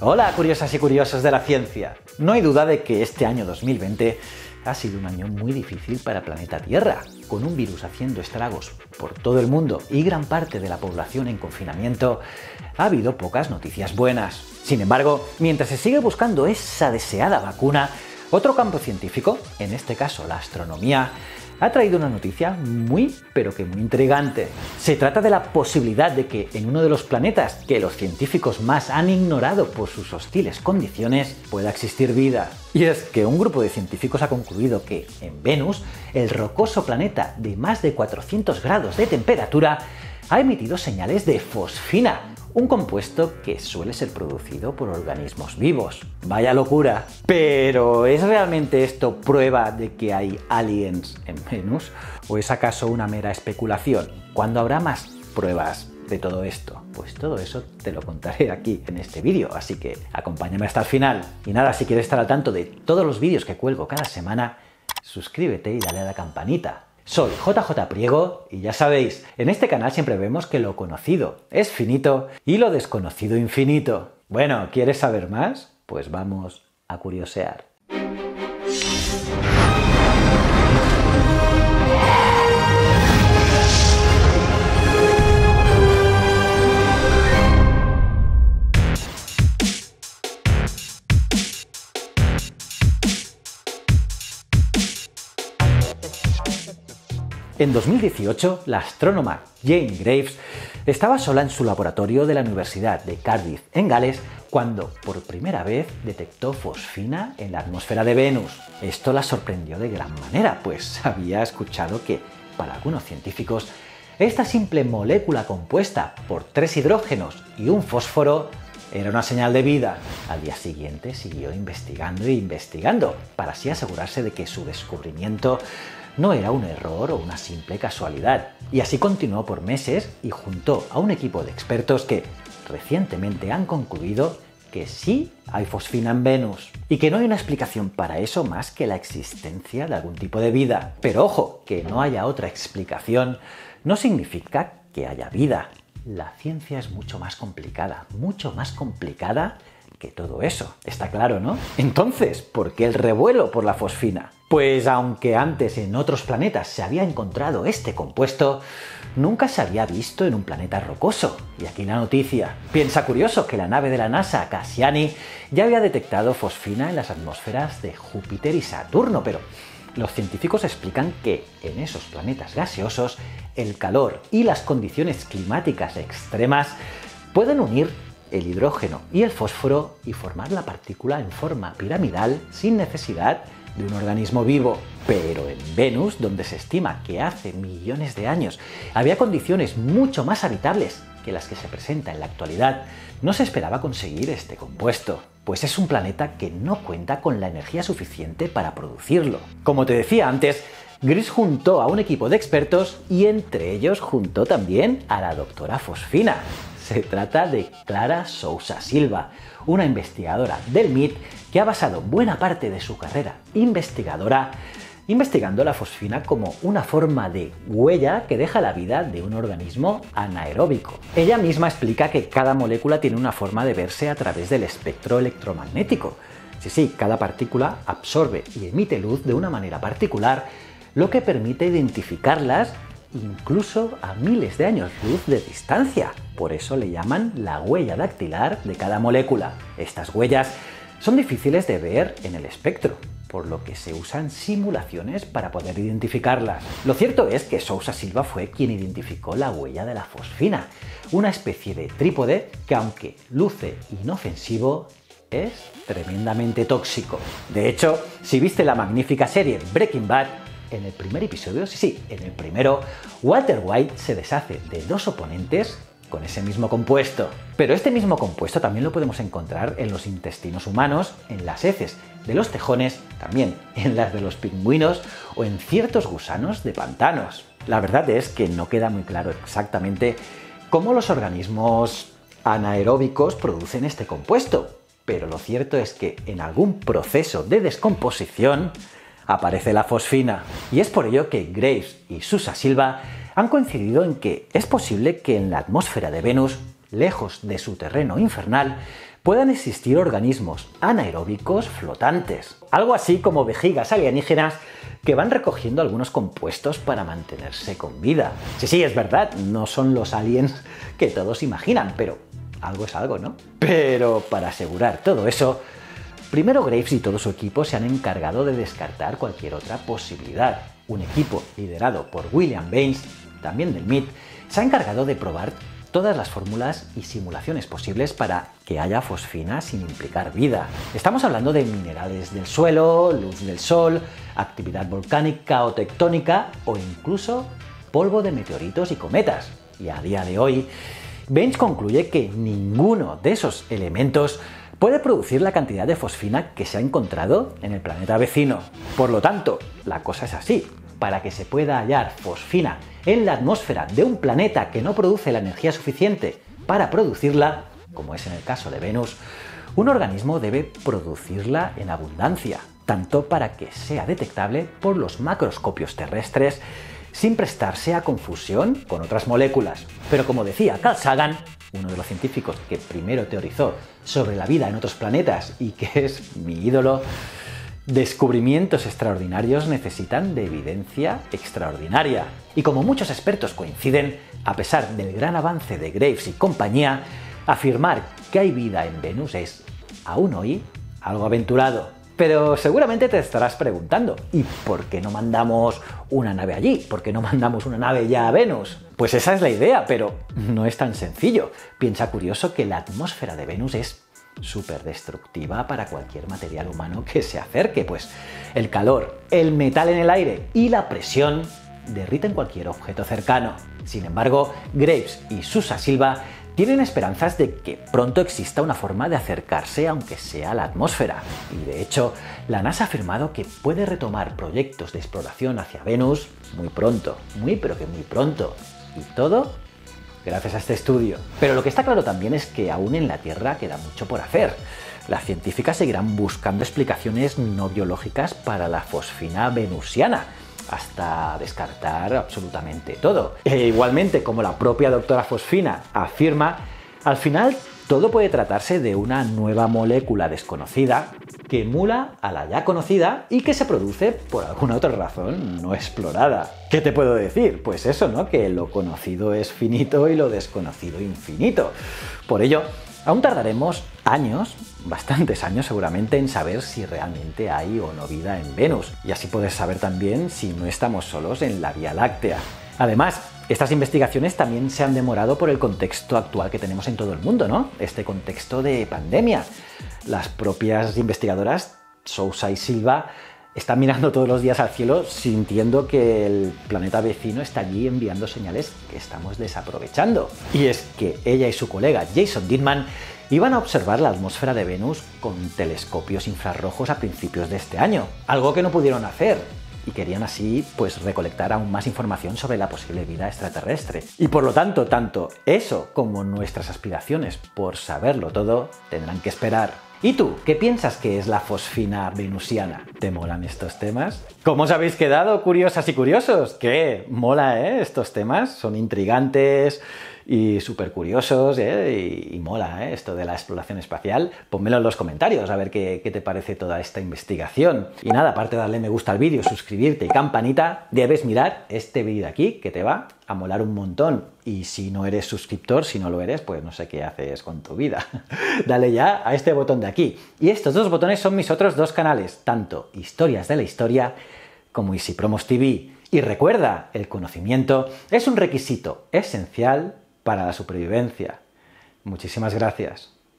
Hola, curiosas y curiosos de la ciencia. No hay duda de que este año 2020 ha sido un año muy difícil para el planeta Tierra, con un virus haciendo estragos por todo el mundo y gran parte de la población en confinamiento. Ha habido pocas noticias buenas. Sin embargo, mientras se sigue buscando esa deseada vacuna, otro campo científico, en este caso la astronomía, ha traído una noticia muy, pero que muy intrigante. Se trata de la posibilidad de que en uno de los planetas que los científicos más han ignorado por sus hostiles condiciones pueda existir vida. Y es que un grupo de científicos ha concluido que en Venus, el rocoso planeta de más de 400 grados de temperatura, ha emitido señales de fosfina, un compuesto que suele ser producido por organismos vivos. ¡Vaya locura! ¿Pero es realmente esto prueba de que hay aliens en Venus? ¿O es acaso una mera especulación? ¿Cuándo habrá más pruebas de todo esto? Pues todo eso te lo contaré aquí en este vídeo, así que acompáñame hasta el final. Y nada, si quieres estar al tanto de todos los vídeos que cuelgo cada semana, suscríbete y dale a la campanita. Soy JJ Priego y ya sabéis, en este canal siempre vemos que lo conocido es finito y lo desconocido infinito. Bueno, ¿quieres saber más? Pues vamos a curiosear. En 2018, la astrónoma Jane Greaves estaba sola en su laboratorio de la Universidad de Cardiff, en Gales, cuando por primera vez detectó fosfina en la atmósfera de Venus. Esto la sorprendió de gran manera, pues había escuchado que, para algunos científicos, esta simple molécula compuesta por tres hidrógenos y un fósforo era una señal de vida. Al día siguiente siguió investigando e investigando, para así asegurarse de que su descubrimiento no era un error o una simple casualidad. Y así continuó por meses y juntó a un equipo de expertos que recientemente han concluido que sí hay fosfina en Venus y que no hay una explicación para eso más que la existencia de algún tipo de vida. Pero ojo, que no haya otra explicación no significa que haya vida. La ciencia es mucho más complicada que todo eso. Está claro, ¿no? Entonces, ¿por qué el revuelo por la fosfina? Pues aunque antes en otros planetas se había encontrado este compuesto, nunca se había visto en un planeta rocoso. Y aquí la noticia. Piensa curioso que la nave de la NASA, Cassiani, ya había detectado fosfina en las atmósferas de Júpiter y Saturno, pero los científicos explican que en esos planetas gaseosos el calor y las condiciones climáticas extremas pueden unir el hidrógeno y el fósforo y formar la partícula en forma piramidal sin necesidad de un organismo vivo. Pero en Venus, donde se estima que hace millones de años había condiciones mucho más habitables que las que se presenta en la actualidad, no se esperaba conseguir este compuesto, pues es un planeta que no cuenta con la energía suficiente para producirlo. Como te decía antes, Gris juntó a un equipo de expertos y entre ellos juntó también a la doctora fosfina. Se trata de Clara Sousa Silva, una investigadora del MIT que ha basado buena parte de su carrera investigadora investigando la fosfina como una forma de huella que deja la vida de un organismo anaeróbico. Ella misma explica que cada molécula tiene una forma de verse a través del espectro electromagnético. Sí, cada partícula absorbe y emite luz de una manera particular, lo que permite identificarlas incluso a miles de años luz de distancia. Por eso le llaman la huella dactilar de cada molécula. Estas huellas son difíciles de ver en el espectro, por lo que se usan simulaciones para poder identificarlas. Lo cierto es que Sousa Silva fue quien identificó la huella de la fosfina, una especie de trípode que, aunque luce inofensivo, es tremendamente tóxico. De hecho, si viste la magnífica serie Breaking Bad, en el primer episodio, en el primero, Walter White se deshace de dos oponentes con ese mismo compuesto. Pero este mismo compuesto también lo podemos encontrar en los intestinos humanos, en las heces de los tejones, también en las de los pingüinos o en ciertos gusanos de pantanos. La verdad es que no queda muy claro exactamente cómo los organismos anaeróbicos producen este compuesto, pero lo cierto es que en algún proceso de descomposición aparece la fosfina. Y es por ello que Graves y Sousa Silva han coincidido en que es posible que en la atmósfera de Venus, lejos de su terreno infernal, puedan existir organismos anaeróbicos flotantes, algo así como vejigas alienígenas que van recogiendo algunos compuestos para mantenerse con vida. Sí, es verdad, no son los aliens que todos imaginan, pero algo es algo, ¿no? Pero para asegurar todo eso, primero Greaves y todo su equipo se han encargado de descartar cualquier otra posibilidad. Un equipo liderado por William Baines, también del MIT, se ha encargado de probar todas las fórmulas y simulaciones posibles para que haya fosfina sin implicar vida. Estamos hablando de minerales del suelo, luz del sol, actividad volcánica o tectónica o incluso polvo de meteoritos y cometas. Y a día de hoy, Baines concluye que ninguno de esos elementos puede producir la cantidad de fosfina que se ha encontrado en el planeta vecino. Por lo tanto, la cosa es así. Para que se pueda hallar fosfina en la atmósfera de un planeta que no produce la energía suficiente para producirla, como es en el caso de Venus, un organismo debe producirla en abundancia, tanto para que sea detectable por los macroscopios terrestres sin prestarse a confusión con otras moléculas. Pero como decía Carl Sagan, uno de los científicos que primero teorizó sobre la vida en otros planetas y que es mi ídolo, descubrimientos extraordinarios necesitan de evidencia extraordinaria. Y como muchos expertos coinciden, a pesar del gran avance de Greaves y compañía, afirmar que hay vida en Venus es, aún hoy, algo aventurado. Pero seguramente te estarás preguntando, ¿y por qué no mandamos una nave allí? ¿Por qué no mandamos una nave ya a Venus? Pues esa es la idea, pero no es tan sencillo. Piensa curioso que la atmósfera de Venus es súper destructiva para cualquier material humano que se acerque, pues el calor, el metal en el aire y la presión derriten cualquier objeto cercano. Sin embargo, Greaves y Sousa Silva tienen esperanzas de que pronto exista una forma de acercarse aunque sea a la atmósfera. Y de hecho, la NASA ha afirmado que puede retomar proyectos de exploración hacia Venus muy pronto, muy pero que muy pronto. Y todo gracias a este estudio. Pero lo que está claro también es que aún en la Tierra queda mucho por hacer. Las científicas seguirán buscando explicaciones no biológicas para la fosfina venusiana, hasta descartar absolutamente todo. E igualmente, como la propia doctora Fosfina afirma, al final todo puede tratarse de una nueva molécula desconocida que emula a la ya conocida y que se produce por alguna otra razón no explorada. ¿Qué te puedo decir? Pues eso, ¿no? Que lo conocido es finito y lo desconocido infinito. Por ello, aún tardaremos años, bastantes años seguramente, en saber si realmente hay o no vida en Venus. Y así poder saber también si no estamos solos en la Vía Láctea. Además, estas investigaciones también se han demorado por el contexto actual que tenemos en todo el mundo, ¿no? Este contexto de pandemia. Las propias investigadoras, Sousa y Silva, están mirando todos los días al cielo sintiendo que el planeta vecino está allí enviando señales que estamos desaprovechando. Y es que ella y su colega Jason Dittman iban a observar la atmósfera de Venus con telescopios infrarrojos a principios de este año, algo que no pudieron hacer. Y querían así, pues, recolectar aún más información sobre la posible vida extraterrestre. Y por lo tanto, tanto eso como nuestras aspiraciones por saberlo todo tendrán que esperar. ¿Y tú, qué piensas que es la fosfina venusiana? ¿Te molan estos temas? ¿Cómo os habéis quedado, curiosas y curiosos? ¿Qué? Mola, ¿eh? Estos temas son intrigantes y súper curiosos, ¿eh? Y mola, ¿eh? Esto de la exploración espacial. Pónmelo en los comentarios a ver qué te parece toda esta investigación. Y nada, aparte de darle me gusta al vídeo, suscribirte y campanita, debes mirar este vídeo de aquí, que te va a molar un montón. Y si no eres suscriptor, si no lo eres, pues no sé qué haces con tu vida. Dale ya a este botón de aquí. Y estos dos botones son mis otros dos canales, tanto Historias de la Historia como Easy Promos TV. Y recuerda, el conocimiento es un requisito esencial para la supervivencia. Muchísimas gracias.